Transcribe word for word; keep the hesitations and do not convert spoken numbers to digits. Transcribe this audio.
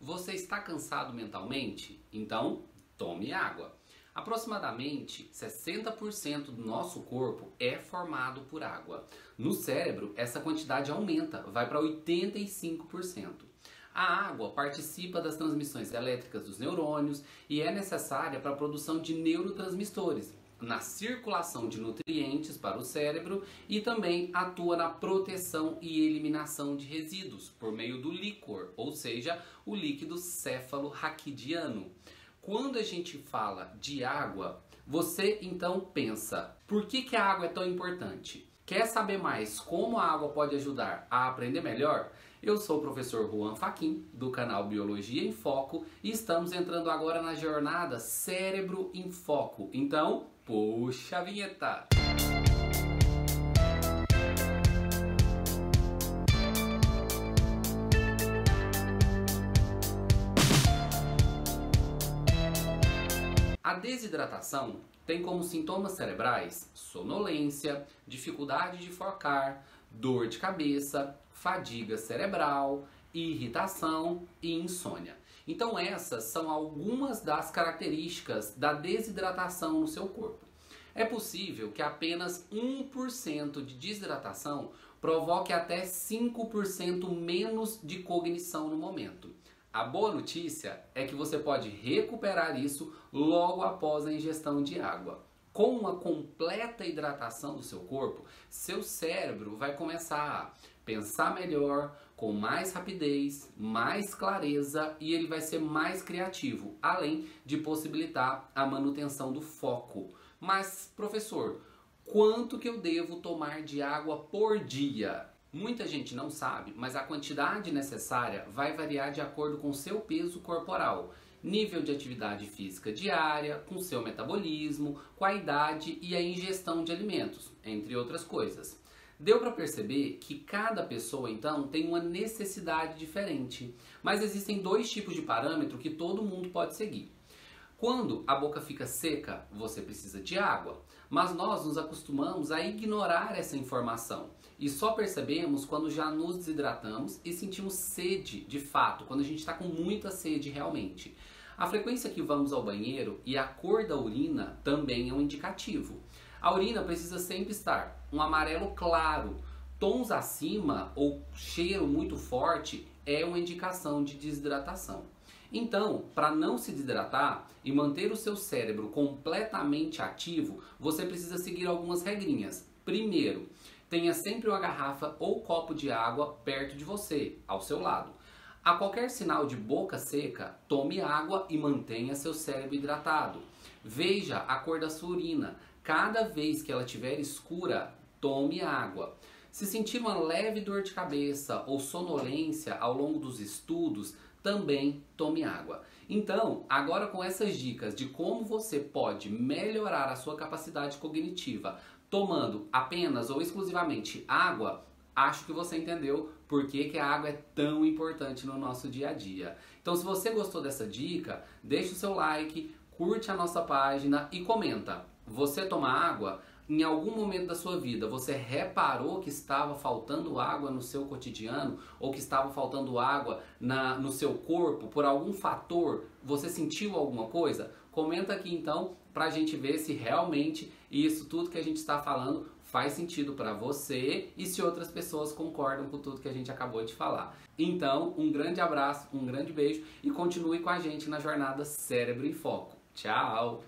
Você está cansado mentalmente? Então, tome água. Aproximadamente sessenta por cento do nosso corpo é formado por água. No cérebro, essa quantidade aumenta, vai para oitenta e cinco por cento. A água participa das transmissões elétricas dos neurônios e é necessária para a produção de neurotransmissores, na circulação de nutrientes para o cérebro e também atua na proteção e eliminação de resíduos por meio do líquor, ou seja, o líquido céfalo-raquidiano. Quando a gente fala de água, você então pensa, por que que a água é tão importante? Quer saber mais como a água pode ajudar a aprender melhor? Eu sou o professor Ruan Faquim, do canal Biologia em Foco, e estamos entrando agora na jornada Cérebro em Foco. Então, puxa a vinheta! A desidratação tem como sintomas cerebrais sonolência, dificuldade de focar, dor de cabeça, fadiga cerebral, irritação e insônia. Então essas são algumas das características da desidratação no seu corpo. É possível que apenas um por cento de desidratação provoque até cinco por cento menos de cognição no momento. A boa notícia é que você pode recuperar isso logo após a ingestão de água. Com uma completa hidratação do seu corpo, seu cérebro vai começar a pensar melhor, com mais rapidez, mais clareza e ele vai ser mais criativo, além de possibilitar a manutenção do foco. Mas, professor, quanto que eu devo tomar de água por dia? Muita gente não sabe, mas a quantidade necessária vai variar de acordo com seu peso corporal, nível de atividade física diária, com seu metabolismo, com a idade e a ingestão de alimentos, entre outras coisas. Deu para perceber que cada pessoa, então, tem uma necessidade diferente, mas existem dois tipos de parâmetro que todo mundo pode seguir. Quando a boca fica seca, você precisa de água, mas nós nos acostumamos a ignorar essa informação e só percebemos quando já nos desidratamos e sentimos sede de fato, quando a gente está com muita sede realmente. A frequência que vamos ao banheiro e a cor da urina também é um indicativo. A urina precisa sempre estar um amarelo claro, tons acima ou cheiro muito forte é uma indicação de desidratação. Então, para não se desidratar e manter o seu cérebro completamente ativo, você precisa seguir algumas regrinhas. Primeiro, tenha sempre uma garrafa ou copo de água perto de você, ao seu lado. A qualquer sinal de boca seca, tome água e mantenha seu cérebro hidratado. Veja a cor da sua urina. Cada vez que ela estiver escura, tome água. Se sentir uma leve dor de cabeça ou sonolência ao longo dos estudos, também tome água. Então, agora com essas dicas de como você pode melhorar a sua capacidade cognitiva tomando apenas ou exclusivamente água, acho que você entendeu por que que a água é tão importante no nosso dia a dia. Então, se você gostou dessa dica, deixa o seu like, curte a nossa página e comenta. Você toma água? Em algum momento da sua vida, você reparou que estava faltando água no seu cotidiano ou que estava faltando água na, no seu corpo por algum fator? Você sentiu alguma coisa? Comenta aqui então para a gente ver se realmente isso tudo que a gente está falando faz sentido para você e se outras pessoas concordam com tudo que a gente acabou de falar. Então, um grande abraço, um grande beijo e continue com a gente na jornada Cérebro em Foco. Tchau!